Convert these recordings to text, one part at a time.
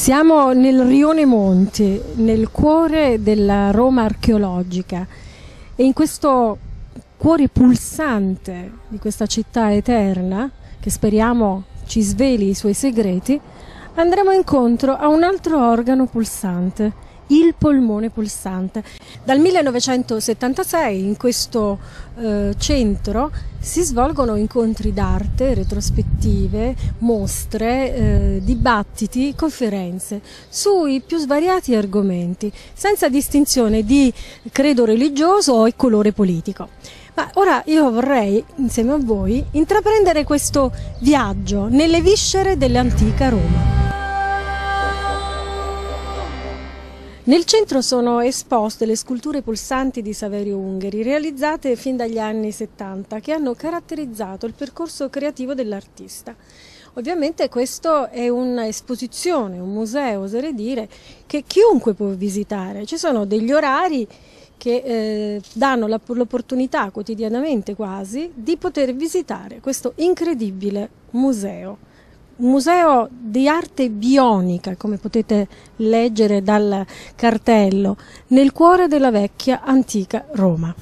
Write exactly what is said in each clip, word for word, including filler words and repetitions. Siamo nel Rione Monti, nel cuore della Roma archeologica, e in questo cuore pulsante di questa città eterna, che speriamo ci sveli i suoi segreti, andremo incontro a un altro organo pulsante, il polmone pulsante. Dal millenovecentosettantasei in questo eh, centro si svolgono incontri d'arte, retrospettive, mostre, eh, dibattiti, conferenze sui più svariati argomenti, senza distinzione di credo religioso o colore politico. Ma ora io vorrei, insieme a voi, intraprendere questo viaggio nelle viscere dell'antica Roma. Nel centro sono esposte le sculture pulsanti di Saverio Ungheri, realizzate fin dagli anni settanta, che hanno caratterizzato il percorso creativo dell'artista. Ovviamente questo è un'esposizione, un museo, oserei dire, che chiunque può visitare. Ci sono degli orari che eh, danno l'opportunità, quotidianamente quasi, di poter visitare questo incredibile museo. Un museo di arte bionica, come potete leggere dal cartello, nel cuore della vecchia antica Roma.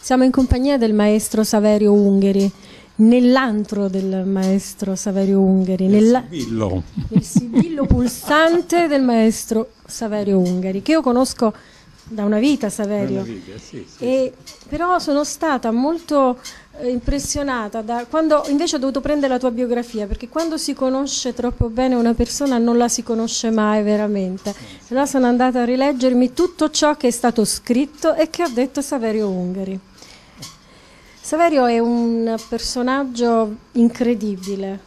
Siamo in compagnia del maestro Saverio Ungheri. Nell'antro del maestro Saverio Ungheri, nel sibillo. nel sibillo pulsante del maestro Saverio Ungheri, che io conosco da una vita, Saverio, una vita, sì, sì, e, sì. Però sono stata molto eh, impressionata da, quando invece ho dovuto prendere la tua biografia, perché quando si conosce troppo bene una persona non la si conosce mai veramente. Allora sono andata a rileggermi tutto ciò che è stato scritto e che ha detto Saverio Ungheri. Saverio è un personaggio incredibile.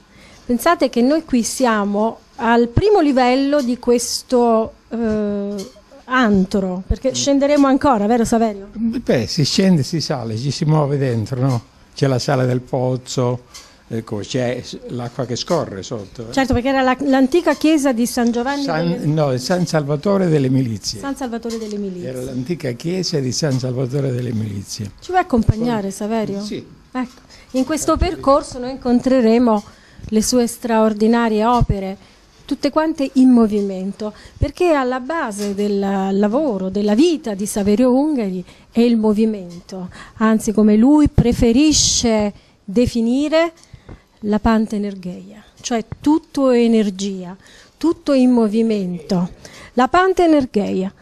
Pensate che noi qui siamo al primo livello di questo eh, antro, perché scenderemo ancora, vero Saverio? Beh, si scende, si sale, ci si muove dentro, no? C'è la sala del pozzo, ecco, c'è l'acqua che scorre sotto. Eh? Certo, perché era l'antica la, chiesa di San Giovanni... San, delle... No, San Salvatore delle Milizie. San Salvatore delle Milizie. Era l'antica chiesa di San Salvatore delle Milizie. Ci vuoi accompagnare, Poi... Saverio? Sì. Ecco, in questo percorso noi incontreremo le sue straordinarie opere, tutte quante in movimento, perché alla base del lavoro, della vita di Saverio Ungheri è il movimento. Anzi, come lui preferisce definire... la Panta Energheia, cioè tutto è energia, tutto è in movimento. La Panta Energheia.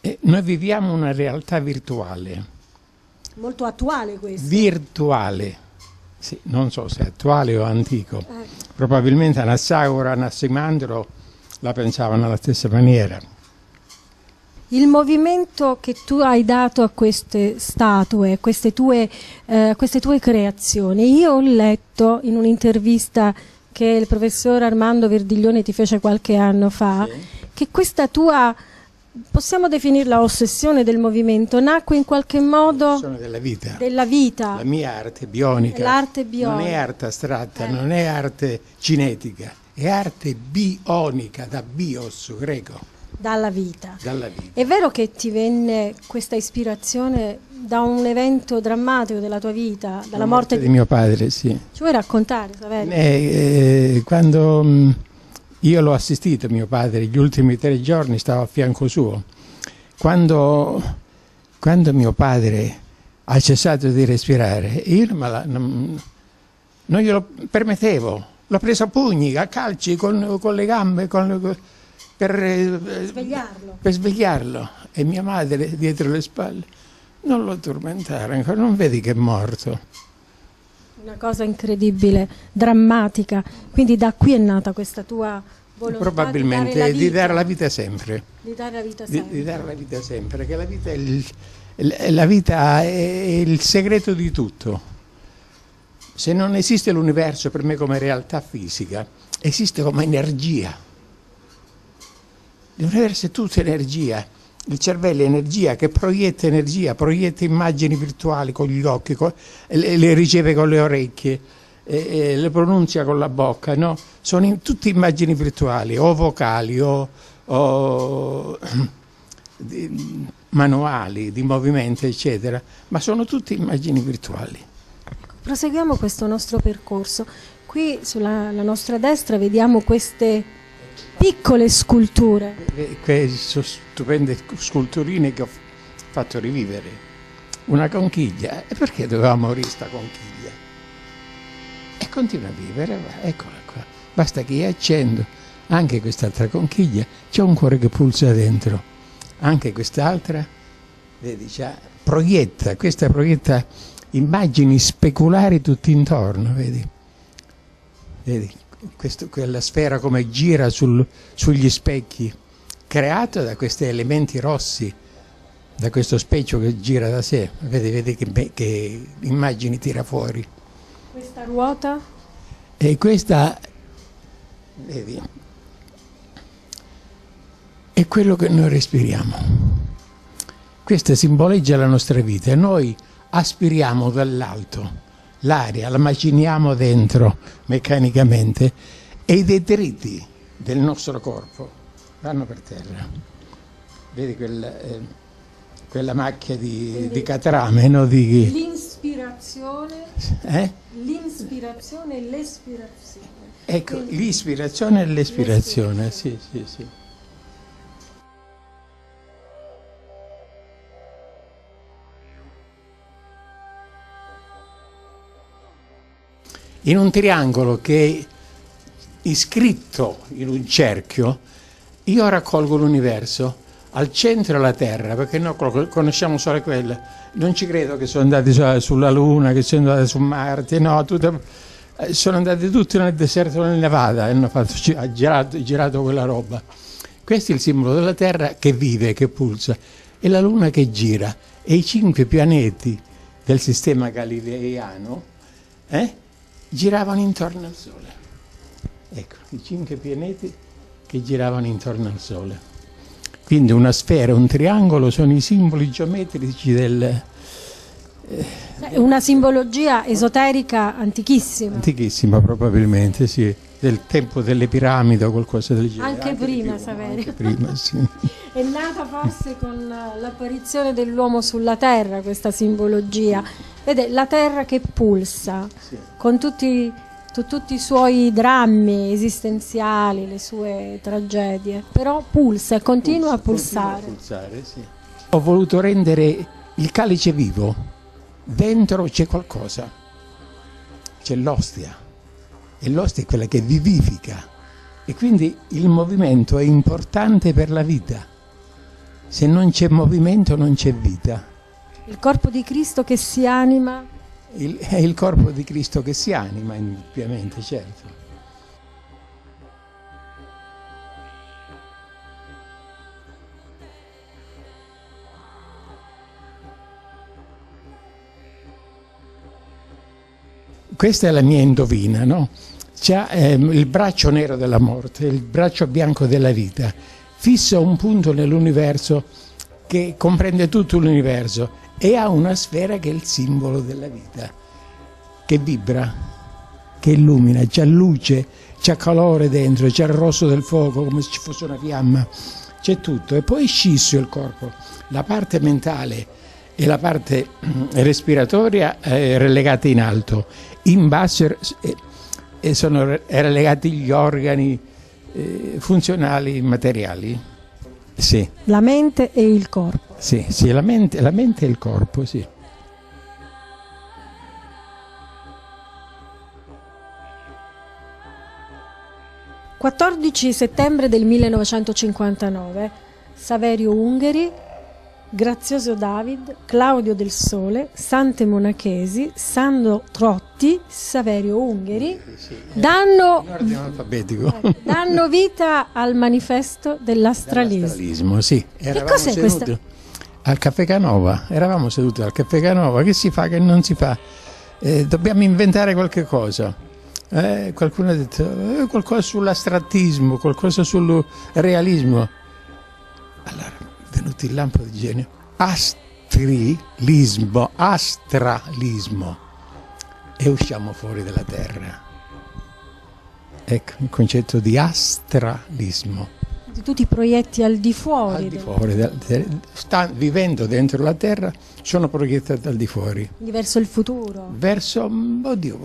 Eh, noi viviamo una realtà virtuale. Molto attuale questo. Virtuale. Sì, non so se è attuale o antico. Eh. Probabilmente Anassagora, Anassimandro la pensavano alla stessa maniera. Il movimento che tu hai dato a queste statue, queste tue, eh, queste tue creazioni, io ho letto in un'intervista che il professor Armando Verdiglione ti fece qualche anno fa, sì, che questa tua, possiamo definirla ossessione del movimento, nacque in qualche modo... L'ossessione della vita. Della vita. La mia arte bionica. L'arte bionica. Non è arte astratta, eh. non è arte cinetica, è arte bionica, da bios greco. Dalla vita. Dalla vita. È vero che ti venne questa ispirazione da un evento drammatico della tua vita, dalla morte, morte di mio padre, sì. Ci vuoi raccontare, Saverio? Eh, eh, quando mh, io l'ho assistito, mio padre, gli ultimi tre giorni stavo a fianco suo. Quando, quando mio padre ha cessato di respirare, io la, non, non glielo permettevo, l'ho preso a pugni, a calci, con, con le gambe, con le gambe. Per, per, svegliarlo. per svegliarlo e mia madre dietro le spalle, non lo tormentare ancora, non vedi che è morto. Una cosa incredibile, drammatica, quindi da qui è nata questa tua volontà. Probabilmente di dare la vita, di dare la vita sempre. Di dare la vita sempre. Di, di dare la vita sempre, perché la vita è il, la vita è il segreto di tutto. Se non esiste l'universo per me come realtà fisica, esiste come energia. L'universo è tutta energia, il cervello è energia che proietta energia, proietta immagini virtuali con gli occhi, con, le, le riceve con le orecchie, eh, le pronuncia con la bocca, no? Sono in, tutte immagini virtuali, o vocali, o, o di manuali, di movimento, eccetera, ma sono tutte immagini virtuali. Proseguiamo questo nostro percorso. Qui sulla la nostra destra vediamo queste piccole sculture. Queste stupende sculturine che ho fatto rivivere. Una conchiglia. E perché doveva morire questa conchiglia? E continua a vivere, va. Eccola qua. Basta che io accendo anche quest'altra conchiglia, c'è un cuore che pulsa dentro. Anche quest'altra, vedi, c'ha, proietta, questa proietta immagini speculari tutti intorno, vedi? Vedi, questo, quella sfera come gira sul, sugli specchi, creato da questi elementi rossi, da questo specchio che gira da sé, vedi, vedi che, che immagini tira fuori. Questa ruota? E questa, vedi, è quello che noi respiriamo. Questa simboleggia la nostra vita. Noi aspiriamo dall'alto l'aria, la maciniamo dentro meccanicamente e i detriti del nostro corpo vanno per terra. Vedi quella, eh, quella macchia di, di catrame, no? Di... L'inspirazione, eh? L'inspirazione e l'espirazione. Ecco, l'ispirazione e l'espirazione, sì, sì, sì. In un triangolo che è iscritto in un cerchio, io raccolgo l'universo, al centro la Terra, perché noi conosciamo solo quella. Non ci credo che sono andati sulla Luna, che sono andati su Marte, no, tutto, sono andati tutti nel deserto del Nevada e hanno fatto, girato, girato quella roba. Questo è il simbolo della Terra che vive, che pulsa, e la Luna che gira, e i cinque pianeti del sistema galileiano, eh? giravano intorno al Sole. Ecco, i cinque pianeti che giravano intorno al Sole. Quindi una sfera, un triangolo sono i simboli geometrici del... Eh, una simbologia esoterica antichissima. Antichissima probabilmente, sì, del tempo delle piramidi o qualcosa del genere. Anche, anche prima, Saverio. Sì. È nata forse con l'apparizione dell'uomo sulla Terra questa simbologia. Vede, la Terra che pulsa, sì, con tutti, tu, tutti i suoi drammi esistenziali, le sue tragedie, però pulsa e continua, pulsa, a pulsare. Continua a pulsare, sì. Ho voluto rendere il calice vivo, dentro c'è qualcosa, c'è l'ostia, e l'ostia è quella che vivifica, e quindi il movimento è importante per la vita, se non c'è movimento non c'è vita. Il corpo di Cristo che si anima? Il, è il corpo di Cristo che si anima, indubbiamente, certo. Questa è la mia indovina, no? C'è eh, il braccio nero della morte, il braccio bianco della vita. Fissa un punto nell'universo che comprende tutto l'universo. E ha una sfera che è il simbolo della vita, che vibra, che illumina, c'ha luce, c'ha calore dentro, c'è il rosso del fuoco come se ci fosse una fiamma, c'è tutto. E poi è scisso il corpo, la parte mentale e la parte respiratoria è relegata in alto, in basso sono relegati gli organi funzionali materiali. Sì. La mente e il corpo. Sì, sì, la mente, la mente e il corpo, sì. quattordici settembre del millenovecentocinquantanove, Saverio Ungheri, Grazioso David, Claudio del Sole, Sante Monachesi, Sandro Trotti, Saverio Ungheri, danno, eh, danno vita al manifesto dell'astralismo. Sì, che cos'è questo? Al Caffè Canova, eravamo seduti al Caffè Canova, che si fa, che non si fa? Eh, dobbiamo inventare qualche cosa. Eh, qualcuno ha detto eh, qualcosa sull'astrattismo, qualcosa sul realismo. Allora, venuto il lampo di genio, astrilismo, astralismo, e usciamo fuori dalla Terra. Ecco il concetto di astralismo. di tutti i proietti al di fuori, al di fuori del... sta vivendo dentro la Terra, sono proiettati al di fuori, verso il futuro, verso, oddio,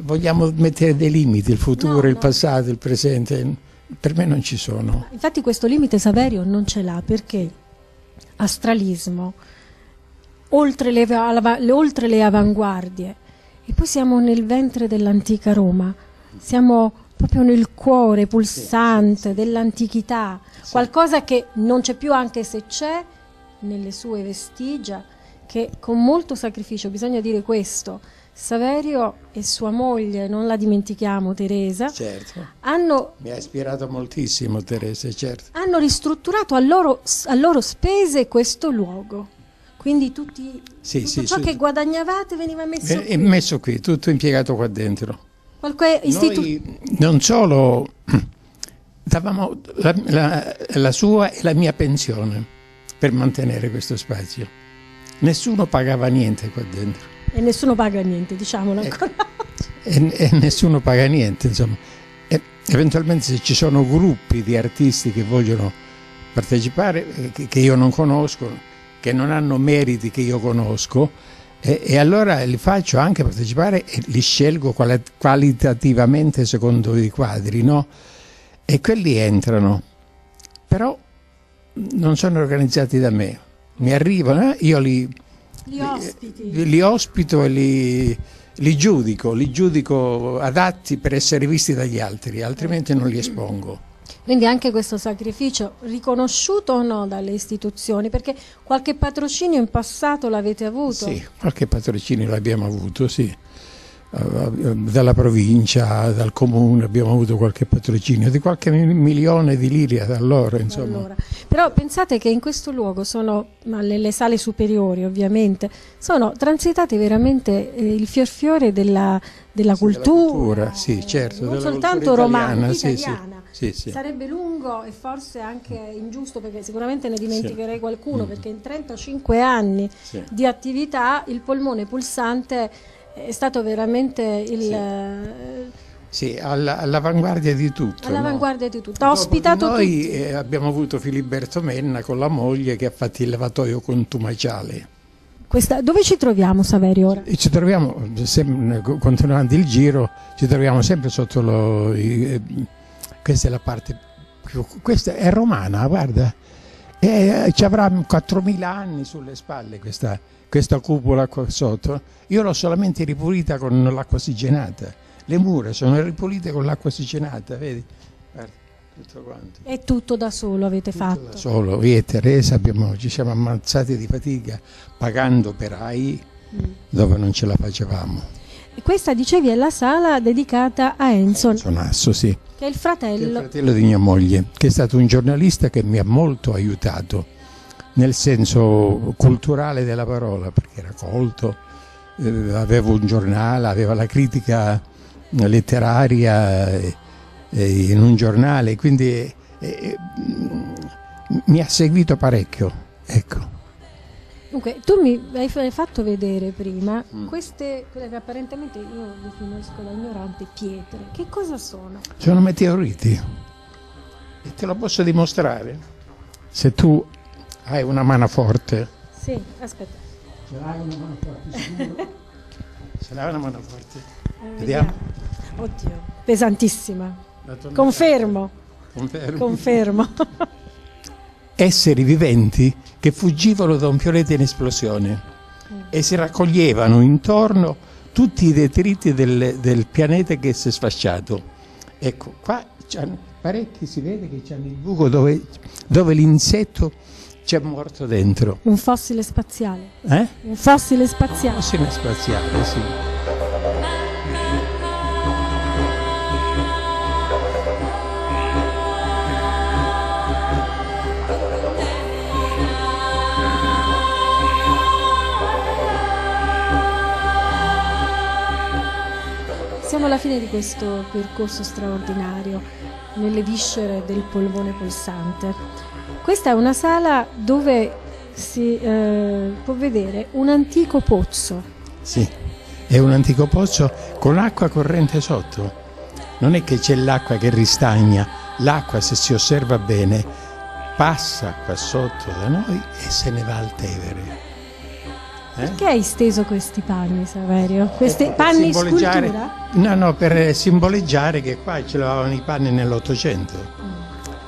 vogliamo mettere dei limiti, il futuro, no, il no. passato, il presente, per me non ci sono. Infatti questo limite Saverio non ce l'ha, perché astralismo, oltre le, oltre le avanguardie, e poi siamo nel ventre dell'antica Roma, siamo proprio nel cuore pulsante, sì, sì, dell'antichità, sì, qualcosa che non c'è più, anche se c'è nelle sue vestigia, che con molto sacrificio, bisogna dire questo, Saverio e sua moglie, non la dimentichiamo, Teresa, certo. hanno, mi ha ispirato moltissimo Teresa, certo. hanno ristrutturato a loro, a loro spese questo luogo. Quindi tutti, sì, tutto sì, ciò sì. che guadagnavate veniva messo qui. È messo qui, tutto impiegato qua dentro. Qualche istituto... Non solo, davamo la, la, la sua e la mia pensione per mantenere questo spazio. Nessuno pagava niente qua dentro. E nessuno paga niente, diciamolo ancora. E, e nessuno paga niente, insomma. E, eventualmente se ci sono gruppi di artisti che vogliono partecipare, che, che io non conosco, che non hanno meriti che io conosco, e, e allora li faccio anche partecipare e li scelgo quali, qualitativamente secondo i quadri, no? E quelli entrano, però non sono organizzati da me, mi arrivano, eh? io li, li, li, li ospito e li, li giudico, li giudico adatti per essere visti dagli altri, altrimenti non li espongo. Quindi anche questo sacrificio riconosciuto o no dalle istituzioni? Perché qualche patrocinio in passato l'avete avuto? Sì, qualche patrocinio l'abbiamo avuto, sì. Dalla provincia, dal comune abbiamo avuto qualche patrocinio, di qualche milione di lire da loro, insomma. Allora, però pensate che in questo luogo sono, ma nelle sale superiori ovviamente, sono transitati veramente eh, il fior fiore della, della, sì, cultura, della cultura, sì, certo, non della soltanto romana, italiana. Sì, sì. Sì, sì. Sarebbe lungo e forse anche ingiusto, perché sicuramente ne dimenticherei, sì, qualcuno, perché in trentacinque anni, sì, di attività il polmone pulsante è stato veramente il... Sì, eh, sì, all'avanguardia di tutto. All'avanguardia, no? di tutto. Ha ospitato noi tutti. Eh, abbiamo avuto Filiberto Menna con la moglie che ha fatto il levatoio con Tumaciale. Questa, dove ci troviamo, Saverio, ora? Ci troviamo, continuando il giro, ci troviamo sempre sotto lo... Eh, questa è la parte più, questa è romana, guarda, e ci avrà quattromila anni sulle spalle questa, questa cupola qua sotto. Io l'ho solamente ripulita con l'acqua ossigenata, le mura sono ripulite con l'acqua ossigenata, vedi? Guarda, tutto quanto. E tutto da solo avete tutto fatto? Da solo, io e Teresa abbiamo, ci siamo ammazzati di fatica pagando operai mm. dove non ce la facevamo. Questa, dicevi, è la sala dedicata a Enzo, Enzo Nasso, sì, che è il fratello. Che è il fratello di mia moglie, che è stato un giornalista che mi ha molto aiutato nel senso culturale della parola, perché era colto, eh, aveva un giornale, aveva la critica letteraria eh, eh, in un giornale, quindi eh, eh, mi ha seguito parecchio, ecco. Dunque, tu mi hai fatto vedere prima queste, quelle che apparentemente io definisco da ignorante, pietre. Che cosa sono? Sono meteoriti. E te lo posso dimostrare? Se tu hai una mano forte. Sì, aspetta. Ce l'hai una mano forte, sicuro? Ce l'hai una mano forte? Eh, vediamo. vediamo. Oddio, pesantissima. Confermo. Confermo. Confermo. Esseri viventi che fuggivano da un pianeta in esplosione mm. e si raccoglievano intorno tutti i detriti del, del pianeta che si è sfasciato. Ecco, qua parecchi si vede che c'è il buco dove, dove l'insetto c'è morto dentro. Un fossile spaziale. Eh? Un fossile spaziale. Un fossile spaziale, sì. Siamo alla fine di questo percorso straordinario nelle viscere del polmone pulsante. Questa è una sala dove si eh, può vedere un antico pozzo. Sì, è un antico pozzo con acqua corrente sotto. Non è che c'è l'acqua che ristagna, L'acqua, se si osserva bene, passa qua sotto da noi e se ne va al Tevere. Eh? Perché hai steso questi panni, Saverio? Questi eh, panni scultura? No, no, per simboleggiare che qua ce lavavano i panni nell'Ottocento.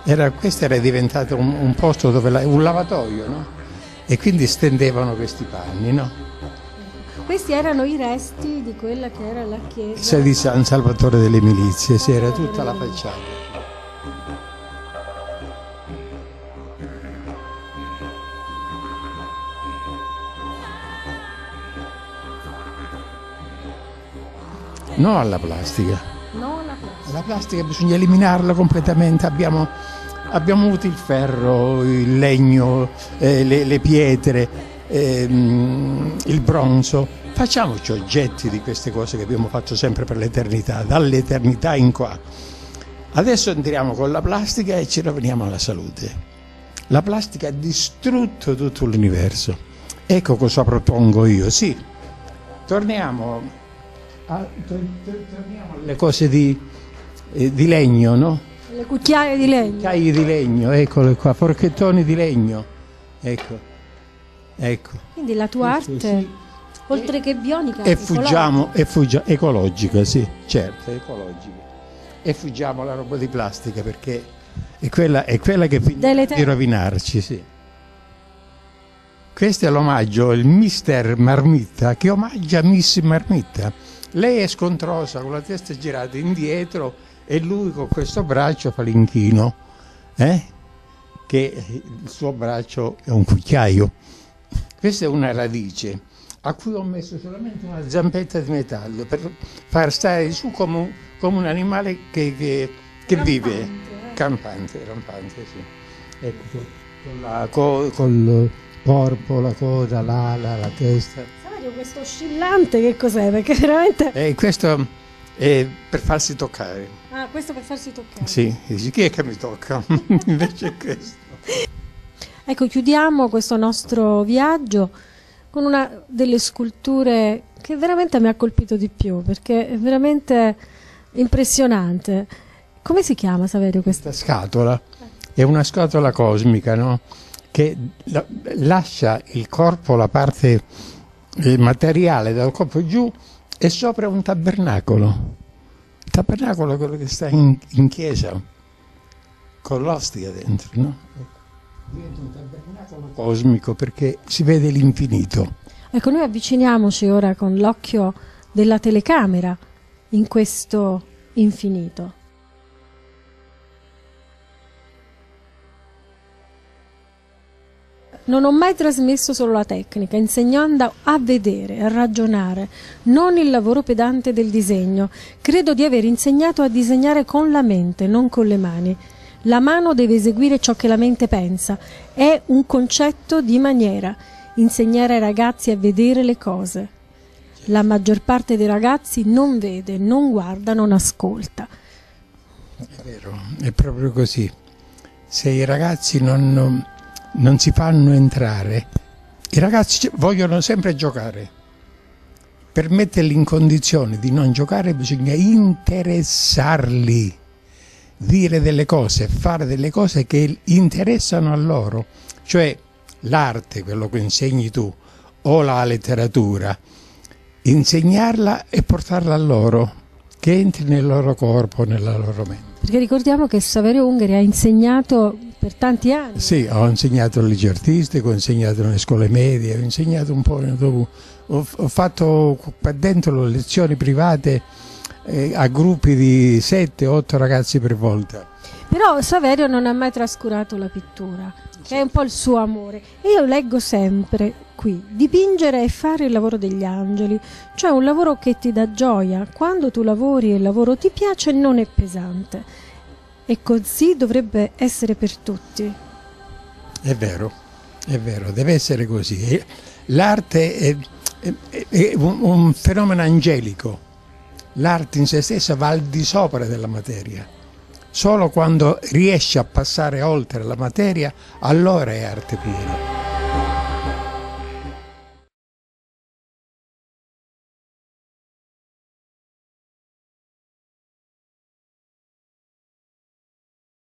Era, questo era diventato un, un posto dove la, un lavatoio, no? E quindi stendevano questi panni, no? Questi erano i resti di quella che era la chiesa di San Salvatore delle Milizie, si era tutta la facciata. No alla plastica. No alla plastica. La plastica bisogna eliminarla completamente. Abbiamo, abbiamo avuto il ferro, il legno, eh, le, le pietre, ehm, il bronzo. Facciamoci oggetti di queste cose che abbiamo fatto sempre per l'eternità, dall'eternità in qua. Adesso entriamo con la plastica e ci roviniamo alla salute. La plastica ha distrutto tutto l'universo. Ecco cosa propongo io. Sì, torniamo... Ah, torniamo alle cose di, eh, di legno, no? Le cucchiaie di legno. Cucchiaie di legno, eccole qua, forchettoni di legno, ecco, ecco. Quindi la tua arte, sì, oltre e, che bionica, e fuggiamo, e fuggiamo, ecologica, sì, certo, ecologica. E fuggiamo la roba di plastica perché è quella, è quella che finisce di rovinarci, sì. Questo è l'omaggio, il mister Marmitta, che omaggia Miss Marmitta. Lei è scontrosa, con la testa girata indietro e lui con questo braccio falinchino, eh? Che il suo braccio è un cucchiaio. Questa è una radice a cui ho messo solamente una zampetta di metallo per far stare su come, come un animale che, che, che rampante, vive. Eh. Campante, rampante, sì. Ecco, con, la, con, con il corpo, la coda, l'ala, la testa. Questo oscillante che cos'è? Perché veramente... Eh, questo è per farsi toccare. Ah, questo per farsi toccare. Sì, dici, chi è che mi tocca? Invece è questo. Ecco, chiudiamo questo nostro viaggio con una delle sculture che veramente mi ha colpito di più, perché è veramente impressionante. Come si chiama, Saverio, questa? Questa scatola. È una scatola cosmica, no? Che la, lascia il corpo, la parte... il materiale dal corpo giù e sopra un tabernacolo. Il tabernacolo è quello che sta in, in chiesa con l'ostia dentro, no? Diventa un tabernacolo cosmico perché si vede l'infinito. Ecco, noi avviciniamoci ora con l'occhio della telecamera in questo infinito. Non ho mai trasmesso solo la tecnica, insegnando a vedere, a ragionare, non il lavoro pedante del disegno. Credo di aver insegnato a disegnare con la mente, non con le mani. La mano deve eseguire ciò che la mente pensa. È un concetto di maniera, insegnare ai ragazzi a vedere le cose. La maggior parte dei ragazzi non vede, non guarda, non ascolta. È vero, è proprio così. Se i ragazzi non... non... non si fanno entrare, i ragazzi vogliono sempre giocare. Per metterli in condizione di non giocare bisogna interessarli, dire delle cose, fare delle cose che interessano a loro, cioè l'arte, quello che insegni tu, o la letteratura, insegnarla e portarla a loro, che entri nel loro corpo, nella loro mente. Perché ricordiamo che Saverio Ungheri ha insegnato per tanti anni. Sì, ho insegnato al liceo artistico, ho insegnato nelle scuole medie, ho insegnato un po', ho, ho fatto qua dentro lezioni private eh, a gruppi di sette otto ragazzi per volta. Però Saverio non ha mai trascurato la pittura, che sì, è un po' il suo amore. Io leggo sempre qui, dipingere e fare il lavoro degli angeli, cioè un lavoro che ti dà gioia. Quando tu lavori e il lavoro ti piace non è pesante. E così dovrebbe essere per tutti. È vero, è vero, deve essere così. L'arte è, è, è un, un fenomeno angelico. L'arte in se stessa va al di sopra della materia. Solo quando riesce a passare oltre la materia, allora è arte piena.